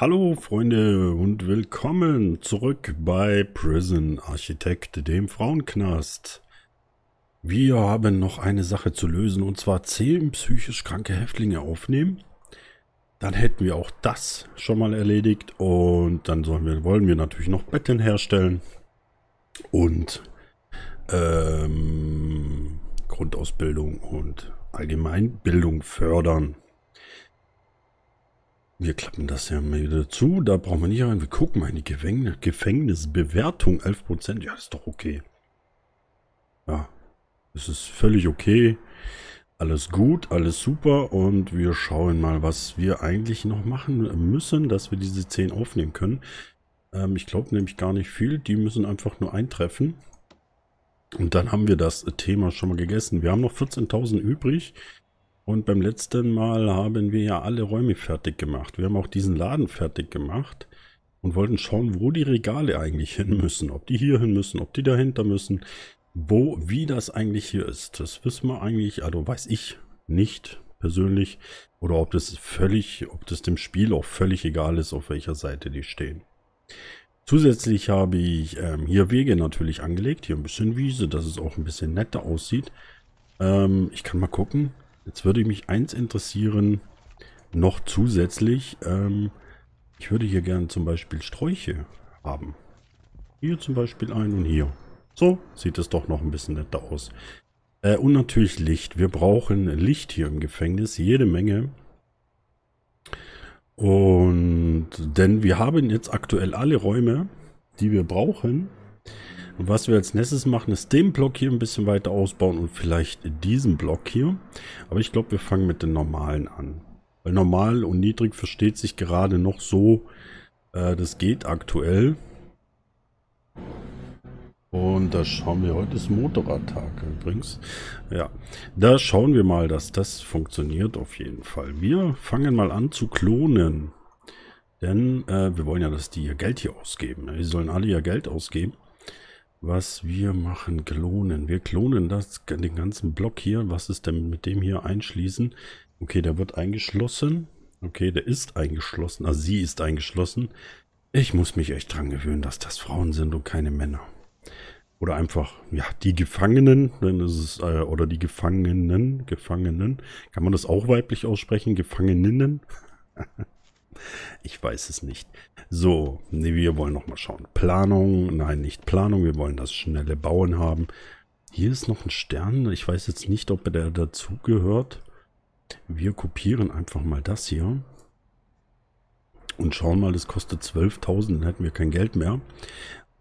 Hallo Freunde und willkommen zurück bei Prison Architect, dem Frauenknast. Wir haben noch eine Sache zu lösen, und zwar 10 psychisch kranke Häftlinge aufnehmen. Dann hätten wir auch das schon mal erledigt, und dann wollen wir natürlich noch Betten herstellen und Grundausbildung und Allgemeinbildung fördern. Wir klappen das ja wieder zu, da brauchen wir nicht rein. Wir gucken mal in die Gefängnisbewertung, 11%, ja, ist doch okay. Ja, es ist völlig okay, alles gut, alles super, und wir schauen mal, was wir eigentlich noch machen müssen, dass wir diese 10 aufnehmen können. Ich glaube nämlich gar nicht viel, die müssen einfach nur eintreffen. Und dann haben wir das Thema schon mal gegessen. Wir haben noch 14.000 übrig. Und beim letzten Mal haben wir ja alle Räume fertig gemacht. Wir haben auch diesen Laden fertig gemacht und wollten schauen, wo die Regale eigentlich hin müssen. Ob die hier hin müssen, ob die dahinter müssen. Wie das eigentlich hier ist. Das wissen wir eigentlich, also weiß ich nicht persönlich. Oder ob das dem Spiel auch völlig egal ist, auf welcher Seite die stehen. Zusätzlich habe ich hier Wege natürlich angelegt. Hier ein bisschen Wiese, dass es auch ein bisschen netter aussieht. Ich kann mal gucken. Jetzt würde mich eins interessieren, noch zusätzlich, ich würde hier gerne zum Beispiel Sträuche haben. Hier zum Beispiel ein und hier. So sieht es doch noch ein bisschen netter aus. Und natürlich Licht. Wir brauchen Licht hier im Gefängnis, jede Menge. Und denn wir haben jetzt aktuell alle Räume, die wir brauchen. Und was wir als nächstes machen, ist den Block hier ein bisschen weiter ausbauen und vielleicht diesen Block hier. Aber ich glaube, wir fangen mit den normalen an. Weil normal und niedrig versteht sich gerade noch so. Das geht aktuell. Und da schauen wir, heute ist Motorradtag übrigens. Ja, da schauen wir mal, dass das funktioniert auf jeden Fall. Wir fangen mal an zu klonen. Denn wir wollen ja, dass die ihr Geld hier ausgeben. Die sollen alle ihr Geld ausgeben. Was wir machen, klonen. Wir klonen den ganzen Block hier. Was ist denn mit dem hier einschließen? Okay, der wird eingeschlossen. Okay, der ist eingeschlossen. Also sie ist eingeschlossen. Ich muss mich echt dran gewöhnen, dass das Frauen sind und keine Männer. Oder einfach, ja, die Gefangenen. Dann ist es, oder die Gefangenen. Kann man das auch weiblich aussprechen? Gefangeninnen? Ich weiß es nicht. So, nee, wir wollen nochmal schauen. Planung, nein, nicht Planung. Wir wollen das schnelle Bauen haben. Hier ist noch ein Stern. Ich weiß jetzt nicht, ob der dazu gehört. Wir kopieren einfach mal das hier. Und schauen mal, das kostet 12.000. Dann hätten wir kein Geld mehr.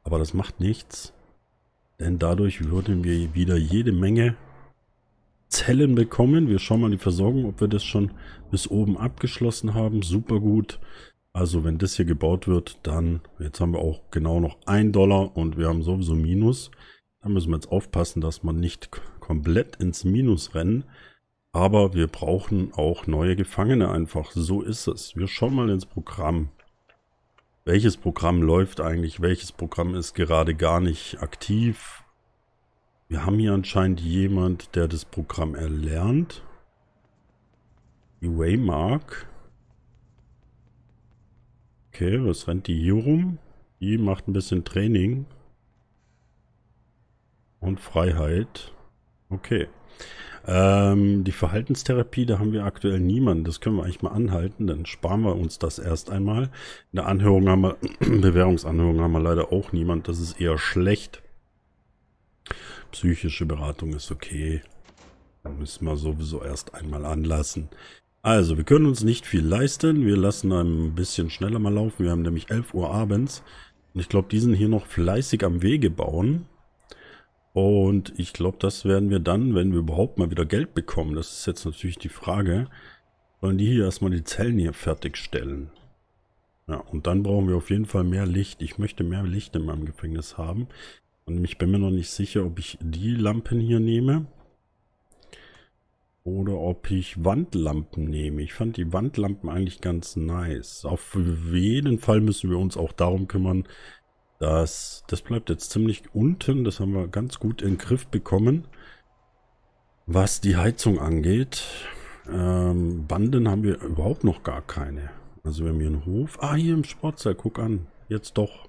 Aber das macht nichts. Denn dadurch würden wir wieder jede Menge Zellen bekommen. Wir schauen mal die Versorgung, ob wir das schon bis oben abgeschlossen haben. Super gut. Also wenn das hier gebaut wird, dann, jetzt haben wir auch genau noch $1 und wir haben sowieso Minus. Da müssen wir jetzt aufpassen, dass man nicht komplett ins Minus rennen. Aber wir brauchen auch neue Gefangene einfach. So ist es. Wir schauen mal ins Programm. Welches Programm läuft eigentlich? Welches Programm ist gerade gar nicht aktiv? Wir haben hier anscheinend jemand, der das Programm erlernt. Die Waymark. Okay, was rennt die hier rum? Die macht ein bisschen Training. Und Freiheit. Okay. Die Verhaltenstherapie, da haben wir aktuell niemanden. Das können wir eigentlich mal anhalten, dann sparen wir uns das erst einmal. In der Anhörung haben wir, Bewährungsanhörung haben wir leider auch niemanden. Das ist eher schlecht. Psychische Beratung ist okay. Da müssen wir sowieso erst einmal anlassen. Also, wir können uns nicht viel leisten. Wir lassen ein bisschen schneller mal laufen. Wir haben nämlich 11 Uhr abends. Und ich glaube, die sind hier noch fleißig am Wege bauen. Und ich glaube, das werden wir dann, wenn wir überhaupt mal wieder Geld bekommen. Das ist jetzt natürlich die Frage. Sollen die hier erstmal die Zellen hier fertigstellen? Ja, und dann brauchen wir auf jeden Fall mehr Licht. Ich möchte mehr Licht in meinem Gefängnis haben. Und ich bin mir noch nicht sicher, ob ich die Lampen hier nehme oder ob ich Wandlampen nehme. Ich fand die Wandlampen eigentlich ganz nice. Auf jeden Fall müssen wir uns auch darum kümmern, dass das bleibt jetzt ziemlich unten. Das haben wir ganz gut in den Griff bekommen. Was die Heizung angeht, Banden haben wir überhaupt noch gar keine. Also wir haben hier einen Hof. Ah, hier im Sportsaal, guck an. Jetzt doch.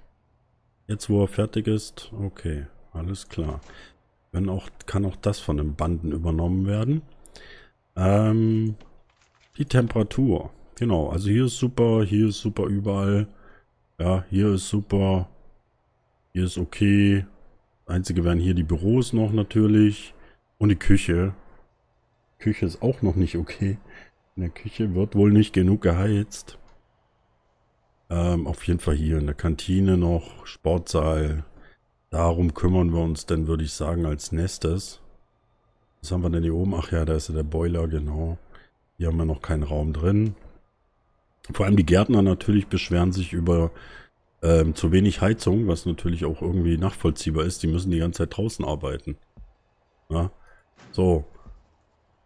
Jetzt, wo er fertig ist. Okay, alles klar. Wenn auch, kann auch das von den Banden übernommen werden. Die Temperatur. Genau, also hier ist super überall. Ja, hier ist super. Hier ist okay. Einzige wären hier die Büros noch natürlich. Und die Küche. Küche ist auch noch nicht okay. In der Küche wird wohl nicht genug geheizt. Auf jeden Fall hier in der Kantine noch. Sportsaal. Darum kümmern wir uns dann, würde ich sagen, als nächstes. Was haben wir denn hier oben? Ach ja, da ist ja der Boiler, genau. Hier haben wir noch keinen Raum drin. Vor allem die Gärtner natürlich beschweren sich über zu wenig Heizung, was natürlich auch irgendwie nachvollziehbar ist. Die müssen die ganze Zeit draußen arbeiten. Ja? So.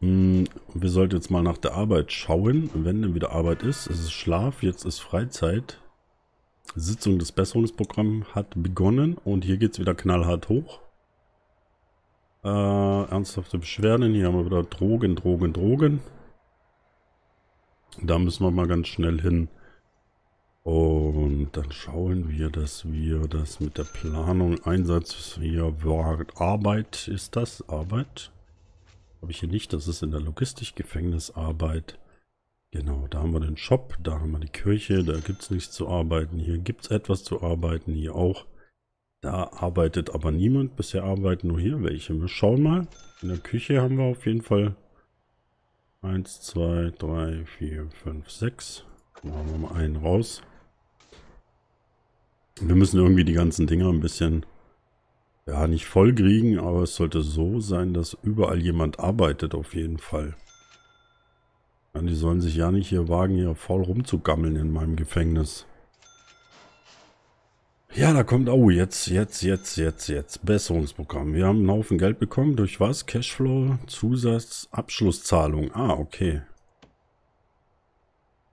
Wir sollten jetzt mal nach der Arbeit schauen. Wenn denn wieder Arbeit ist, es ist Schlaf, jetzt ist Freizeit. Sitzung des Besserungsprogramms hat begonnen und hier geht es wieder knallhart hoch. Ernsthafte Beschwerden, hier haben wir wieder Drogen, Drogen, Drogen. Da müssen wir mal ganz schnell hin. Und dann schauen wir, dass wir das mit der Planung, Einsatz, hier war Arbeit, ist das Arbeit? Habe ich hier nicht, das ist in der Logistik, Gefängnisarbeit. Genau, da haben wir den Shop, da haben wir die Kirche, da gibt es nichts zu arbeiten. Hier gibt es etwas zu arbeiten, hier auch. Da arbeitet aber niemand, bisher arbeiten nur hier welche. Wir schauen mal, in der Küche haben wir auf jeden Fall 1, 2, 3, 4, 5, 6. Machen wir mal einen raus. Wir müssen irgendwie die ganzen Dinger ein bisschen, ja, nicht voll kriegen, aber es sollte so sein, dass überall jemand arbeitet auf jeden Fall. Ja, die sollen sich ja nicht hier wagen, hier faul rumzugammeln in meinem Gefängnis. Ja, da kommt, oh, jetzt. Besserungsprogramm. Wir haben einen Haufen Geld bekommen. Durch was? Cashflow, Zusatz, Abschlusszahlung. Ah, okay.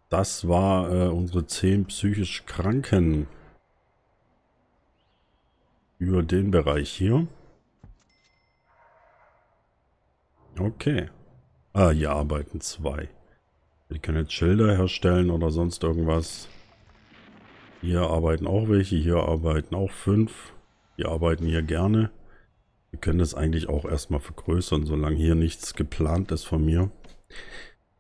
Das war unsere 10 psychisch Kranken. Über den Bereich hier. Okay. Ah, hier arbeiten 2. Die können jetzt Schilder herstellen oder sonst irgendwas. Hier arbeiten auch welche. Hier arbeiten auch 5. Die arbeiten hier gerne. Wir können das eigentlich auch erstmal vergrößern, solange hier nichts geplant ist von mir.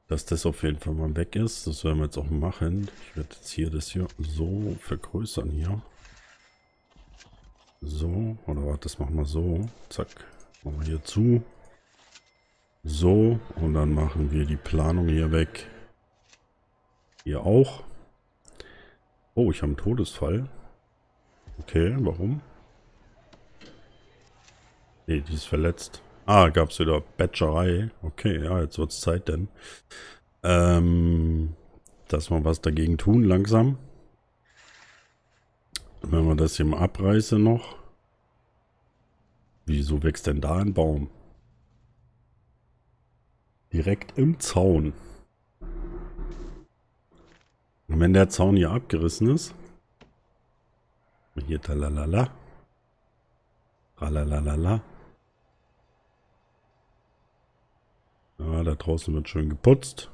Dass das auf jeden Fall mal weg ist. Das werden wir jetzt auch machen. Ich werde jetzt hier das hier so vergrößern hier. So. Oder warte, das machen wir so. Zack. Machen wir hier zu. So. Und dann machen wir die Planung hier weg. Hier auch. Oh, ich habe einen Todesfall. Okay, warum? Ne, die ist verletzt. Ah, gab es wieder Batcherei. Okay, ja, jetzt wird es Zeit denn. Dass wir was dagegen tun, langsam. Wenn wir das hier mal abreißen noch. Wieso wächst denn da ein Baum? Direkt im Zaun. Und wenn der Zaun hier abgerissen ist. Hier talalala. Ralalalala. Ah, da draußen wird schön geputzt.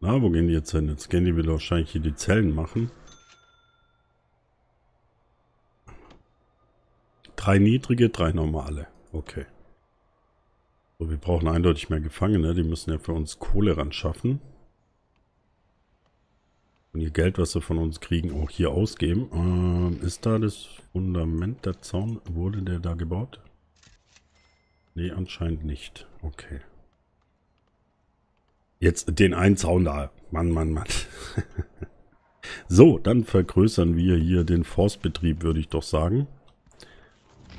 Na, wo gehen die jetzt hin? Jetzt gehen die wieder wahrscheinlich hier die Zellen machen. 3 niedrige, 3 normale. Okay. So, wir brauchen eindeutig mehr Gefangene. Die müssen ja für uns Kohle ran schaffen. Und ihr Geld, was sie von uns kriegen, auch hier ausgeben. Ist da das Fundament, der Zaun? Wurde der da gebaut? Nee, anscheinend nicht. Okay. Jetzt den einen Zaun da. Mann, Mann, Mann. So, dann vergrößern wir hier den Forstbetrieb, würde ich doch sagen.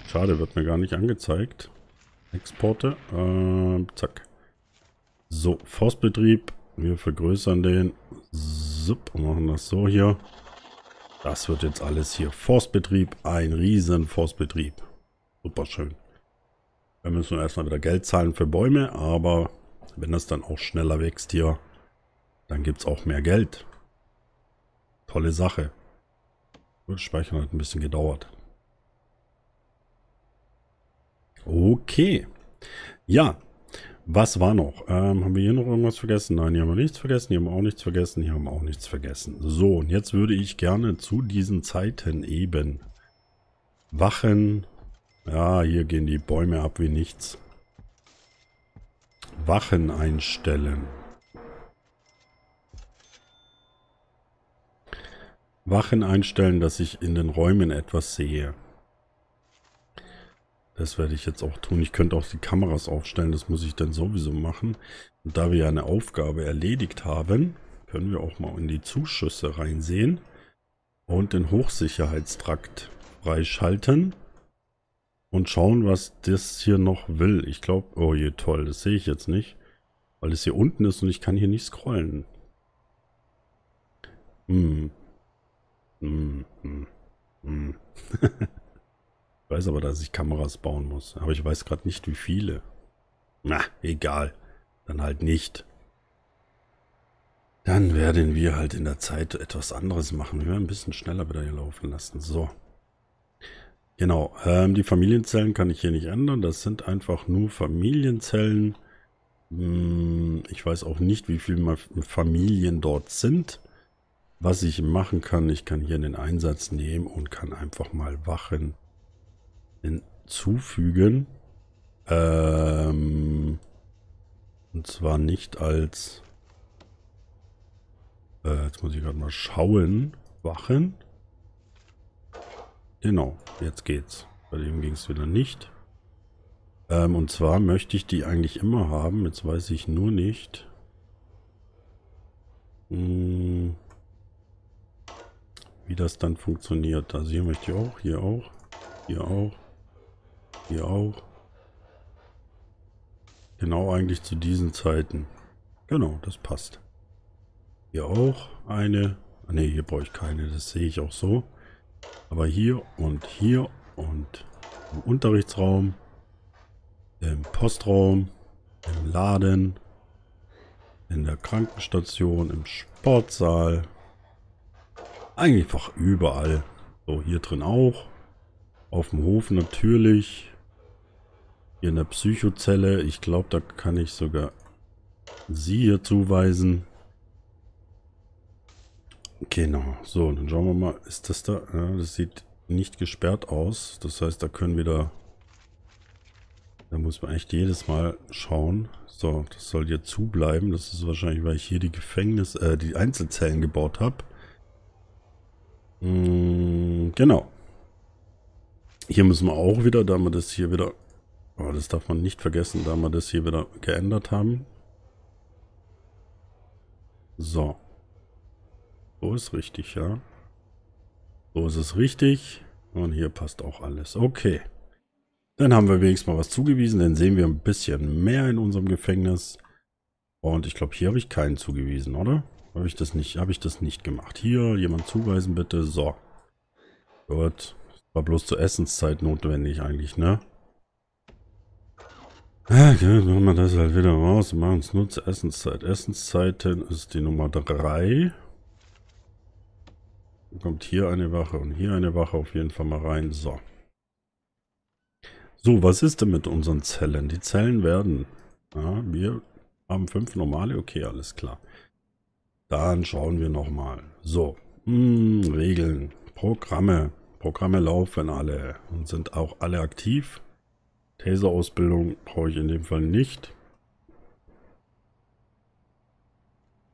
Schade, wird mir gar nicht angezeigt. Exporte. Zack. So, Forstbetrieb. Wir vergrößern den. Sup, machen das so hier. Das wird jetzt alles hier Forstbetrieb. Ein riesen Forstbetrieb. Super schön. Wir müssen erstmal wieder Geld zahlen für Bäume, aber wenn das dann auch schneller wächst hier, dann gibt es auch mehr Geld. Tolle Sache. Das Speichern hat ein bisschen gedauert. Okay. Ja, Was war noch? Haben wir hier noch irgendwas vergessen? Nein, hier haben wir nichts vergessen. Hier haben wir auch nichts vergessen. Hier haben wir auch nichts vergessen. So, und jetzt würde ich gerne zu diesen Zeiten eben wachen. Ja, hier gehen die Bäume ab wie nichts. Wachen einstellen. Wachen einstellen, dass ich in den Räumen etwas sehe. Das werde ich jetzt auch tun. Ich könnte auch die Kameras aufstellen. Das muss ich dann sowieso machen. Und da wir ja eine Aufgabe erledigt haben, können wir auch mal in die Zuschüsse reinsehen. Und den Hochsicherheitstrakt freischalten. Und schauen, was das hier noch will. Ich glaube, oh je, toll, das sehe ich jetzt nicht. Weil es hier unten ist und ich kann hier nicht scrollen. Ich weiß aber, dass ich Kameras bauen muss. Aber ich weiß gerade nicht, wie viele. Na, egal. Dann halt nicht. Dann werden wir halt in der Zeit etwas anderes machen. Wir werden ein bisschen schneller wieder hier laufen lassen. So. Genau, die Familienzellen kann ich hier nicht ändern. Das sind einfach nur Familienzellen. Ich weiß auch nicht, wie viele Familien dort sind. Was ich machen kann, ich kann hier einen Einsatz nehmen und kann einfach mal Wachen hinzufügen. Und zwar nicht als... jetzt muss ich gerade mal schauen. Wachen. Genau, jetzt geht's. Bei dem ging es wieder nicht. Und zwar möchte ich die eigentlich immer haben. Jetzt weiß ich nur nicht. Wie das dann funktioniert. Also hier möchte ich auch, hier auch, hier auch, hier auch. Genau eigentlich zu diesen Zeiten. Genau, das passt. Hier auch eine. Ne, hier brauche ich keine. Das sehe ich auch so. Aber hier und im Unterrichtsraum, im Postraum, im Laden, in der Krankenstation, im Sportsaal. Eigentlich einfach überall. So, hier drin auch. Auf dem Hof natürlich. Hier in der Psychozelle. Ich glaube, da kann ich sogar sie hier zuweisen. Genau, so, dann schauen wir mal, ist das da? Ja, das sieht nicht gesperrt aus. Das heißt, da können wir da muss man echt jedes Mal schauen. So, das soll hier zu bleiben. Das ist wahrscheinlich, weil ich hier die Einzelzellen gebaut habe. Genau. Hier müssen wir auch wieder, da wir das hier wieder, oh, das darf man nicht vergessen, da wir das hier wieder geändert haben. So. So ist richtig, ja. So ist es richtig. Und hier passt auch alles. Okay. Dann haben wir wenigstens mal was zugewiesen. Dann sehen wir ein bisschen mehr in unserem Gefängnis. Und ich glaube, hier habe ich keinen zugewiesen, oder? Habe ich das nicht gemacht. Hier, jemand zuweisen bitte. So. Gut. War bloß zur Essenszeit notwendig eigentlich, ne? Ja, okay, machen wir das halt wieder raus. Machen es nur zur Essenszeit. Essenszeiten ist die Nummer 3. Kommt hier eine Wache und hier eine Wache auf jeden Fall mal rein. So. So, was ist denn mit unseren Zellen? Die Zellen werden... Ja, wir haben 5 normale. Okay, alles klar. Dann schauen wir nochmal. So. Regeln. Programme. Programme laufen alle. Und sind auch alle aktiv. Taserausbildung brauche ich in dem Fall nicht.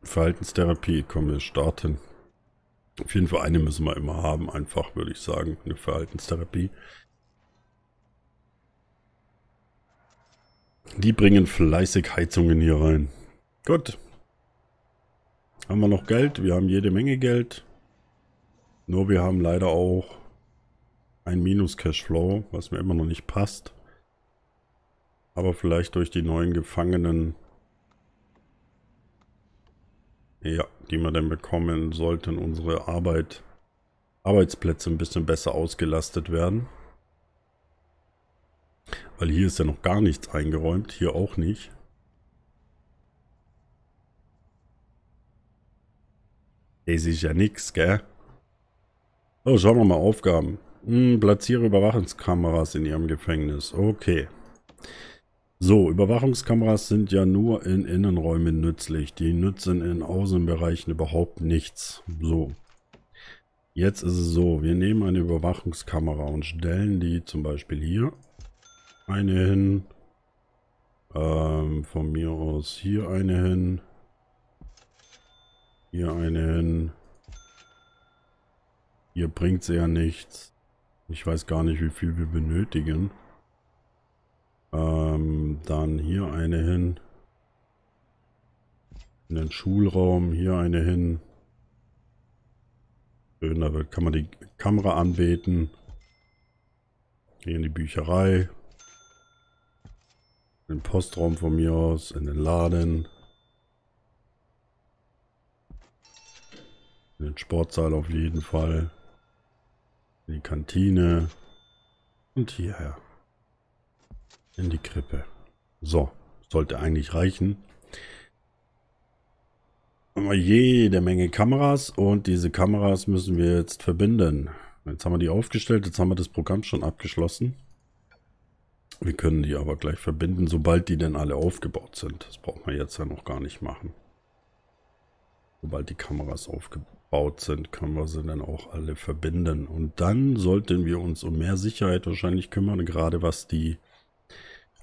Verhaltenstherapie. Komm, wir starten. Auf jeden Fall eine müssen wir immer haben, einfach würde ich sagen, eine Verhaltenstherapie. Die bringen fleißig Heizungen hier rein. Gut. Haben wir noch Geld? Wir haben jede Menge Geld. Nur wir haben leider auch ein Minus-Cashflow, was mir immer noch nicht passt. Aber vielleicht durch die neuen Gefangenen... Ja, die wir dann bekommen, sollten unsere Arbeitsplätze ein bisschen besser ausgelastet werden. Weil hier ist ja noch gar nichts eingeräumt, hier auch nicht. Es ist ja nichts, gell? Oh, schauen wir mal, Aufgaben. Platziere Überwachungskameras in ihrem Gefängnis. Okay. So, Überwachungskameras sind ja nur in Innenräumen nützlich. Die nützen in Außenbereichen überhaupt nichts. So. Jetzt ist es so, wir nehmen eine Überwachungskamera und stellen die zum Beispiel hier eine hin. Von mir aus hier eine hin. Hier eine hin. Hier bringt sie ja nichts. Ich weiß gar nicht, wie viel wir benötigen. Dann hier eine hin. In den Schulraum hier eine hin. Schön, da kann man die Kamera anbeten. Hier in die Bücherei. In den Postraum von mir aus, in den Laden. In den Sportsaal auf jeden Fall. In die Kantine. Und hierher. In die Krippe. So, sollte eigentlich reichen. Haben wir jede Menge Kameras und diese Kameras müssen wir jetzt verbinden. Jetzt haben wir die aufgestellt, jetzt haben wir das Programm schon abgeschlossen. Wir können die aber gleich verbinden, sobald die denn alle aufgebaut sind. Das braucht man jetzt ja noch gar nicht machen. Sobald die Kameras aufgebaut sind, können wir sie dann auch alle verbinden. Und dann sollten wir uns um mehr Sicherheit wahrscheinlich kümmern, gerade was die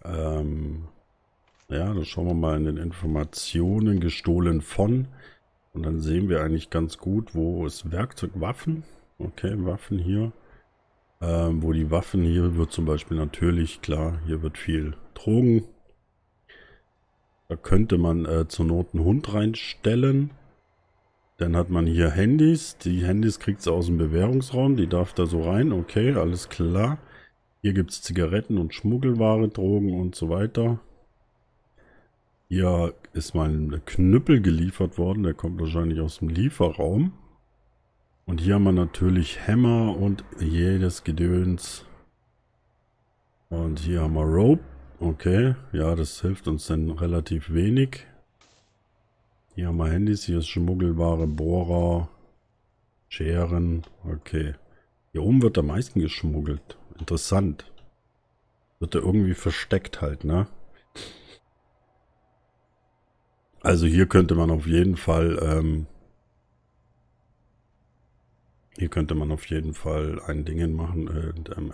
ja, dann schauen wir mal in den Informationen gestohlen von. Und dann sehen wir eigentlich ganz gut, wo ist Werkzeug, Waffen. Okay, Waffen hier. Wo die Waffen hier wird zum Beispiel natürlich, klar, hier wird viel Drogen. Da könnte man zur Not einen Hund reinstellen. Dann hat man hier Handys. Die Handys kriegt sie aus dem Bewährungsraum. Die darf da so rein. Okay, alles klar. Hier gibt es Zigaretten und Schmuggelware, Drogen und so weiter. Hier ist mal ein Knüppel geliefert worden. Der kommt wahrscheinlich aus dem Lieferraum. Und hier haben wir natürlich Hämmer und jedes Gedöns. Und hier haben wir Rope. Okay, ja, das hilft uns dann relativ wenig. Hier haben wir Handys. Hier ist Schmuggelware, Bohrer, Scheren. Okay. Hier oben wird am meisten geschmuggelt. Interessant. Wird er irgendwie versteckt halt, ne? Also hier könnte man auf jeden Fall ein Ding machen.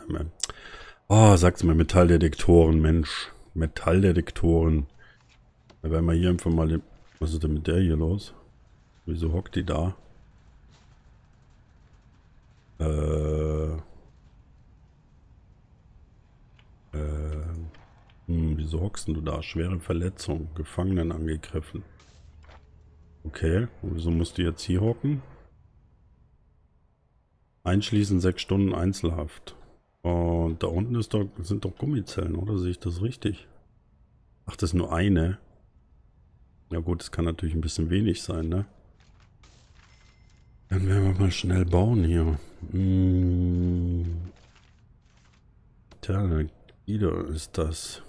Oh, sag's mir, Metalldetektoren, Mensch. Metalldetektoren. Da werden wir hier einfach mal... Was ist denn mit der hier los? Wieso hockt die da? Wieso hockst du da? Schwere Verletzung. Gefangenen angegriffen. Okay. Und wieso musst du jetzt hier hocken? Einschließen 6 Stunden Einzelhaft. Und da unten ist doch, sind doch Gummizellen, oder? Sehe ich das richtig? Ach, das ist nur eine. Ja gut, das kann natürlich ein bisschen wenig sein, ne? Dann werden wir mal schnell bauen hier. Tja, wieder ist das.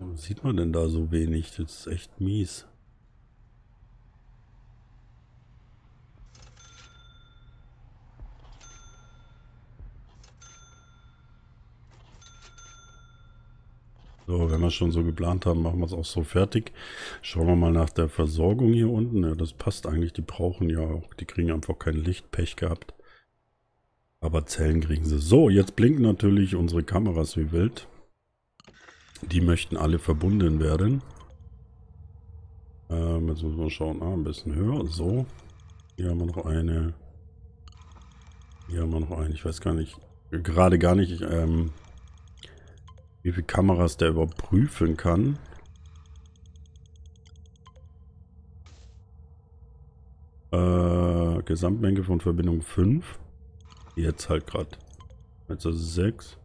Was sieht man denn da so wenig? Das ist echt mies. So, wenn wir schon so geplant haben, machen wir es auch so fertig. Schauen wir mal nach der Versorgung hier unten. Ja, das passt eigentlich. Die brauchen ja auch. Die kriegen einfach kein Licht. Pech gehabt. Aber Zellen kriegen sie. So, jetzt blinken natürlich unsere Kameras wie wild. Die möchten alle verbunden werden. Jetzt müssen wir schauen. Ah, ein bisschen höher. So. Hier haben wir noch eine. Hier haben wir noch eine. Ich weiß gar nicht. Gerade gar nicht, wie viele Kameras der überprüfen kann. Gesamtmenge von Verbindung 5. Jetzt halt gerade. Jetzt ist es 6.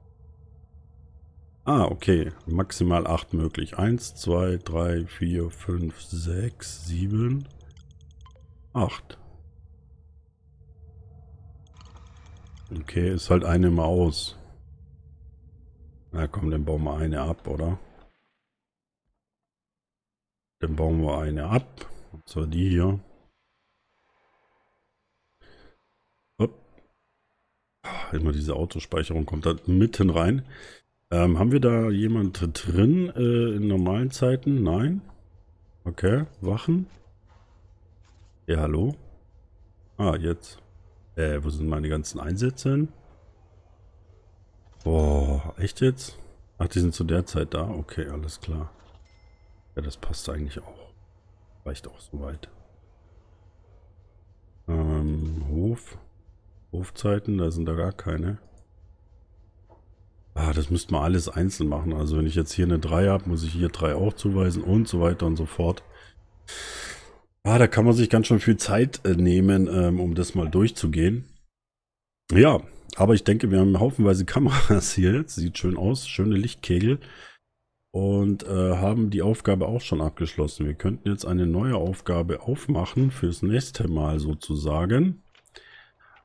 Ah, okay. Maximal 8 möglich. 1, 2, 3, 4, 5, 6, 7, 8. Okay, ist halt eine mal aus. Na komm, dann bauen wir eine ab, oder? Dann bauen wir eine ab. Und zwar die hier. Immer diese Autospeicherung kommt da mitten rein. Haben wir da jemand drin in normalen Zeiten? Nein. Okay, Wachen. Ja, hallo. Ah, jetzt. Wo sind meine ganzen Einsätze hin? Boah, echt jetzt? Ach, die sind zu der Zeit da? Okay, alles klar. Ja, das passt eigentlich auch. Reicht auch soweit. Hof. Hofzeiten, da sind da gar keine. Ah, das müsste man alles einzeln machen. Also wenn ich jetzt hier eine 3 habe, muss ich hier 3 auch zuweisen und so weiter und so fort. Ah, da kann man sich ganz schön viel Zeit nehmen, um das mal durchzugehen. Ja, aber ich denke, wir haben haufenweise Kameras hier jetzt. Sieht schön aus, schöne Lichtkegel. Und haben die Aufgabe auch schon abgeschlossen. Wir könnten jetzt eine neue Aufgabe aufmachen fürs nächste Mal sozusagen.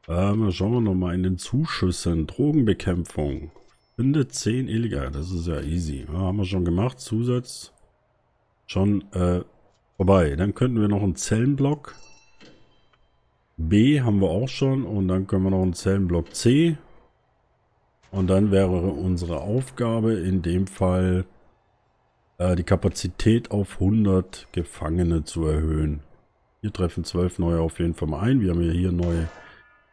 Schauen wir nochmal in den Zuschüssen. Drogenbekämpfung. Finde 10 illegal. Das ist ja easy. Ja, haben wir schon gemacht. Zusatz schon vorbei. Dann könnten wir noch einen Zellenblock B haben wir auch schon. Und dann können wir noch einen Zellenblock C. Und dann wäre unsere Aufgabe in dem Fall die Kapazität auf 100 Gefangene zu erhöhen. Hier treffen 12 neue auf jeden Fall mal ein. Wir haben ja hier neue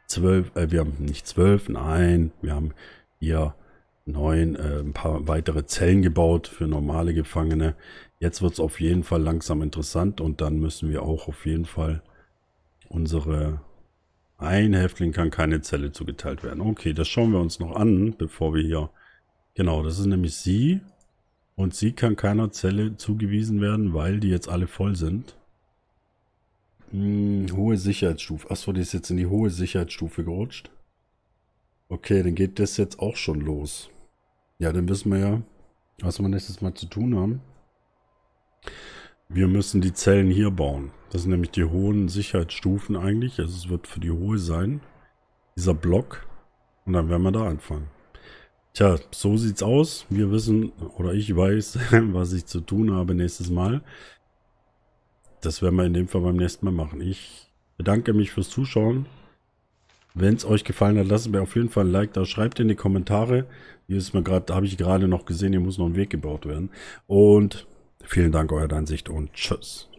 12. Wir haben nicht 12. Nein. Wir haben hier 9, ein paar weitere Zellen gebaut für normale Gefangene. Jetzt wird es auf jeden Fall langsam interessant und dann müssen wir auch auf jeden Fall unsere... Ein Häftling kann keine Zelle zugeteilt werden. Okay, das schauen wir uns noch an, bevor wir hier... Genau, das ist nämlich sie und sie kann keiner Zelle zugewiesen werden, weil die jetzt alle voll sind. Hohe Sicherheitsstufe. Achso, die ist jetzt in die hohe Sicherheitsstufe gerutscht. Okay, dann geht das jetzt auch schon los. Ja, dann wissen wir ja, was wir nächstes Mal zu tun haben. Wir müssen die Zellen hier bauen. Das sind nämlich die hohen Sicherheitsstufen eigentlich. Also es wird für die hohe sein. Dieser Block. Und dann werden wir da anfangen. Tja, so sieht's aus. Wir wissen, oder ich weiß, was ich zu tun habe nächstes Mal. Das werden wir in dem Fall beim nächsten Mal machen. Ich bedanke mich fürs Zuschauen. Wenn es euch gefallen hat, lasst mir auf jeden Fall ein Like da. Schreibt in die Kommentare. Hier ist mir gerade, habe ich gerade noch gesehen, hier muss noch ein Weg gebaut werden. Und vielen Dank, eure Ansicht und tschüss.